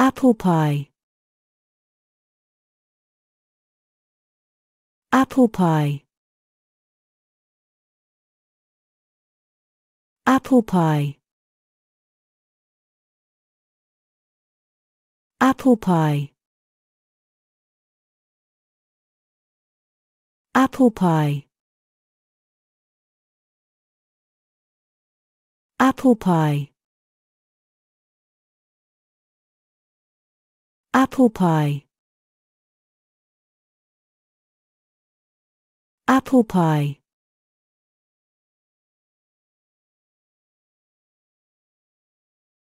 Apple pie. Apple pie. Apple pie. Apple pie. Apple pie. Apple pie. Apple pie. Apple pie.